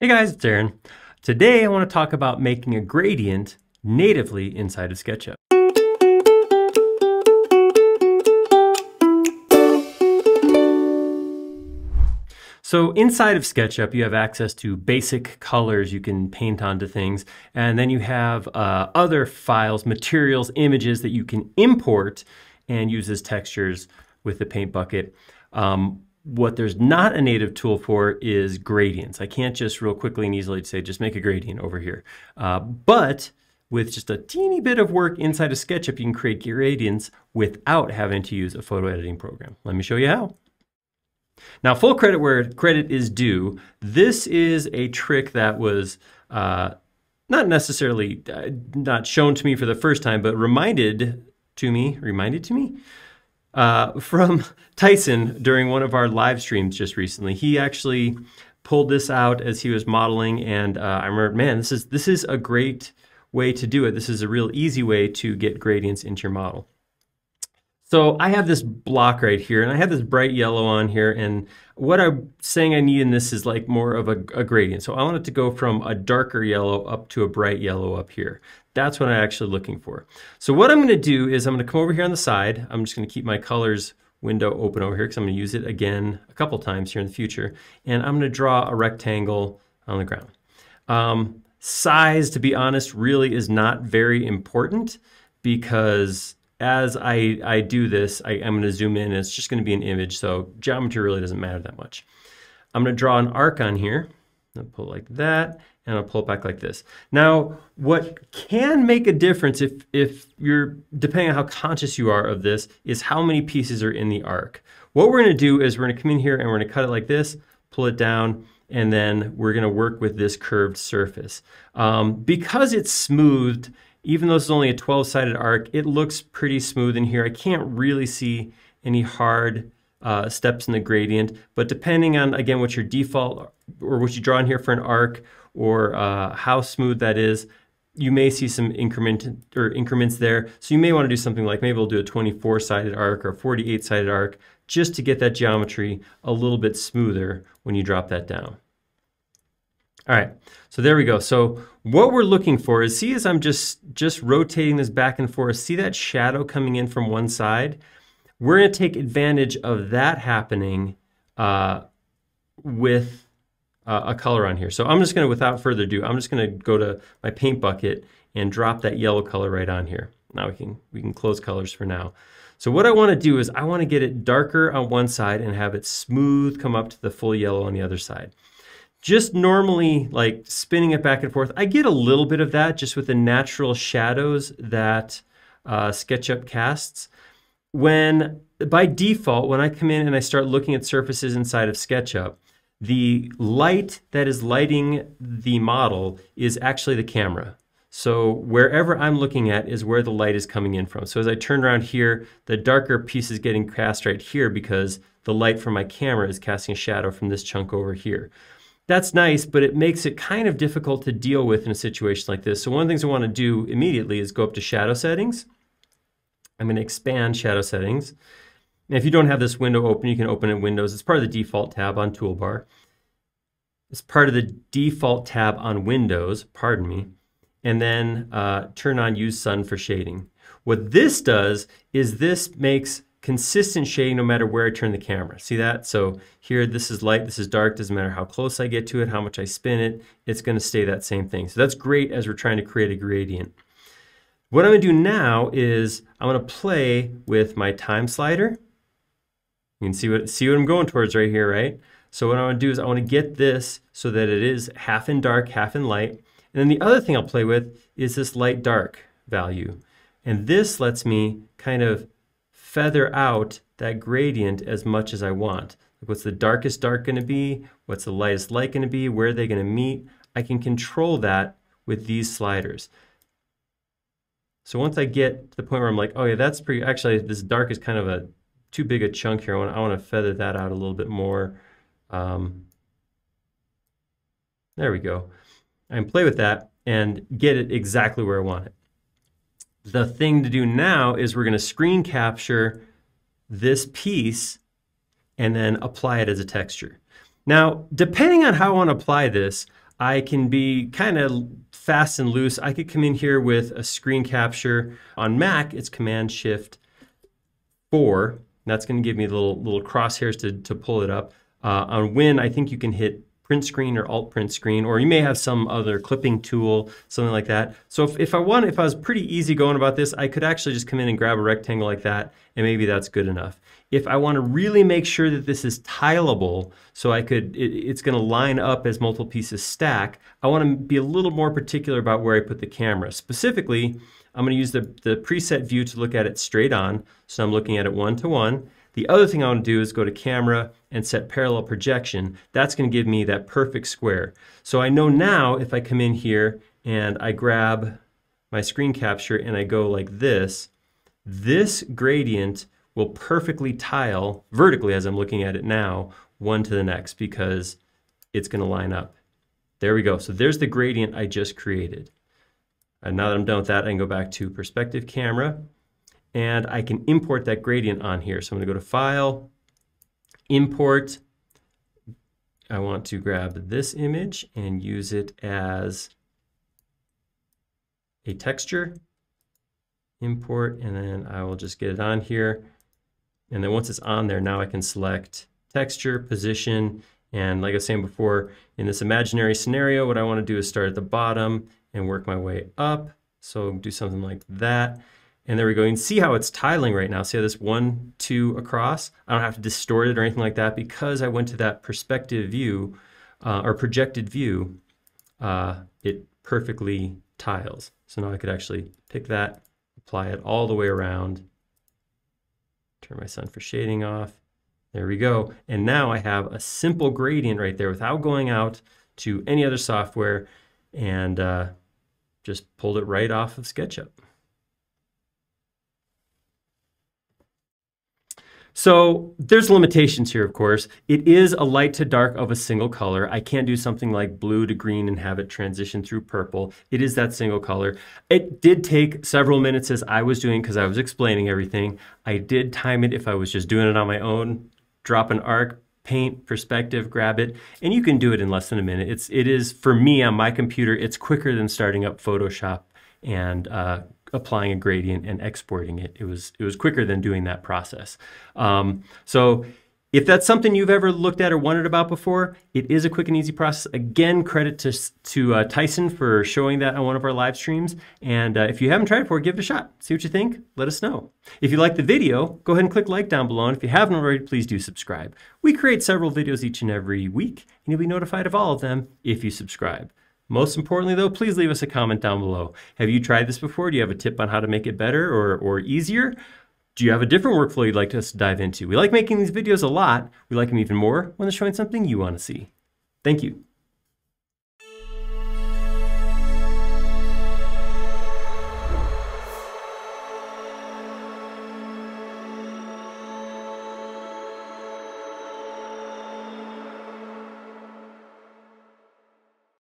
Hey guys, it's Aaron. Today I want to talk about making a gradient natively inside of SketchUp. So inside of SketchUp, you have access to basic colors you can paint onto things, and then you have other files, materials, images that you can import and use as textures with the Paint Bucket. What there's not a native tool for is gradients. I can't just real quickly and easily say, just make a gradient over here. But with just a teeny bit of work inside of SketchUp, you can create gradients without having to use a photo editing program. Let me show you how. Now, full credit where credit is due. This is a trick that was not necessarily not shown to me for the first time, but reminded to me from Tyson during one of our live streams just recently. He actually pulled this out as he was modeling, and I remember, man, this is a great way to do it. This is a real easy way to get gradients into your model. So I have this block right here, and I have this bright yellow on here, and what I'm saying I need in this is like more of a gradient. So I want it to go from a darker yellow up to a bright yellow up here. That's what I'm actually looking for. So what I'm gonna do is I'm gonna come over here on the side. I'm just gonna keep my colors window open over here because I'm gonna use it again a couple times here in the future. And I'm gonna draw a rectangle on the ground. Size, to be honest, really is not very important because as I do this, I'm gonna zoom in and it's just gonna be an image. So geometry really doesn't matter that much. I'm gonna draw an arc on here. I'll pull it like that, and I'll pull it back like this. Now, what can make a difference if you're, depending on how conscious you are of this, is how many pieces are in the arc. What we're gonna do is we're gonna come in here and we're gonna cut it like this, pull it down, and then we're gonna work with this curved surface. Because it's smoothed, even though it's only a 12-sided arc, it looks pretty smooth in here. I can't really see any hard steps in the gradient, but depending on, again, what your default or what you draw in here for an arc or how smooth that is, you may see some increments there. So you may want to do something like maybe we'll do a 24-sided arc or a 48-sided arc just to get that geometry a little bit smoother when you drop that down. All right, so there we go. So what we're looking for is, see as I'm just rotating this back and forth, see that shadow coming in from one side? We're gonna take advantage of that happening with a color on here. So I'm just gonna, without further ado, I'm just gonna go to my Paint Bucket and drop that yellow color right on here. Now we can close colors for now. So what I wanna do is I wanna get it darker on one side and have it smooth come up to the full yellow on the other side. Just normally like spinning it back and forth, I get a little bit of that just with the natural shadows that SketchUp casts. By default, when I come in and I start looking at surfaces inside of SketchUp, the light that is lighting the model is actually the camera. So wherever I'm looking at is where the light is coming in from. So as I turn around here, the darker piece is getting cast right here because the light from my camera is casting a shadow from this chunk over here. That's nice, but it makes it kind of difficult to deal with in a situation like this. So one of the things I want to do immediately is go up to Shadow Settings. I'm going to expand Shadow Settings. Now, if you don't have this window open, you can open it in Windows. It's part of the default tab on Toolbar. It's part of the default tab on Windows, pardon me. And then turn on Use Sun for shading. What this does is this makes consistent shading no matter where I turn the camera. See that? So here, this is light, this is dark. Doesn't matter how close I get to it, how much I spin it, it's going to stay that same thing. So that's great as we're trying to create a gradient. What I'm going to do now is I'm going to play with my time slider. You can see what I'm going towards right here, right? So what I want to do is I want to get this so that it is half in dark, half in light. And then the other thing I'll play with is this light dark value. And this lets me kind of feather out that gradient as much as I want. What's the darkest dark going to be? What's the lightest light going to be? Where are they going to meet? I can control that with these sliders. So once I get to the point where I'm like, oh yeah, that's pretty, actually this dark is kind of too big a chunk here. I want to feather that out a little bit more. There we go. I can play with that and get it exactly where I want it. The thing to do now is we're going to screen capture this piece and then apply it as a texture. Now, depending on how I want to apply this, I can be kind of fast and loose. I could come in here with a screen capture. On Mac, it's Command-Shift-4. That's going to give me the little crosshairs to pull it up. On Win, I think you can hit print screen or alt print screen, or you may have some other clipping tool, something like that. So if I was pretty easy going about this, I could actually just come in and grab a rectangle like that, and maybe that's good enough. If I want to really make sure that this is tileable, so I could, it's going to line up as multiple pieces stack, I want to be a little more particular about where I put the camera. Specifically, I'm going to use the preset view to look at it straight on, so I'm looking at it one-to-one. The other thing I want to do is go to camera and set parallel projection. That's going to give me that perfect square. So I know now if I come in here and I grab my screen capture and I go like this, this gradient will perfectly tile vertically as I'm looking at it now, one to the next, because it's going to line up. There we go. So there's the gradient I just created. And now that I'm done with that, I can go back to perspective camera. And I can import that gradient on here. So I'm going to go to File, Import. I want to grab this image and use it as a texture. Import, and then I will just get it on here. And then once it's on there, now I can select Texture, Position, and like I was saying before, in this imaginary scenario, what I want to do is start at the bottom and work my way up. So do something like that. And there we go. You can see how it's tiling right now. See how this 1, 2 across? I don't have to distort it or anything like that because I went to that perspective view or projected view. It perfectly tiles. So now I could actually pick that, apply it all the way around. Turn my sun for shading off. There we go. And now I have a simple gradient right there without going out to any other software, and just pulled it right off of SketchUp. So there's limitations here, of course. It is a light to dark of a single color. I can't do something like blue to green and have it transition through purple. It is that single color. It did take several minutes as I was doing because I was explaining everything. I did time it if I was just doing it on my own. Drop an arc, paint, perspective, grab it, and you can do it in less than a minute. It is, for me on my computer, it's quicker than starting up Photoshop and applying a gradient and exporting it. It was quicker than doing that process. So if that's something you've ever looked at or wondered about before, it is a quick and easy process. Again, credit to Tyson for showing that on one of our live streams. And if you haven't tried it before, give it a shot. See what you think. Let us know. If you like the video, go ahead and click like down below. And if you haven't already, please do subscribe. We create several videos each and every week, and you'll be notified of all of them if you subscribe. Most importantly, though, please leave us a comment down below. Have you tried this before? Do you have a tip on how to make it better or easier? Do you have a different workflow you'd like us to dive into? We like making these videos a lot. We like them even more when they're showing something you want to see. Thank you.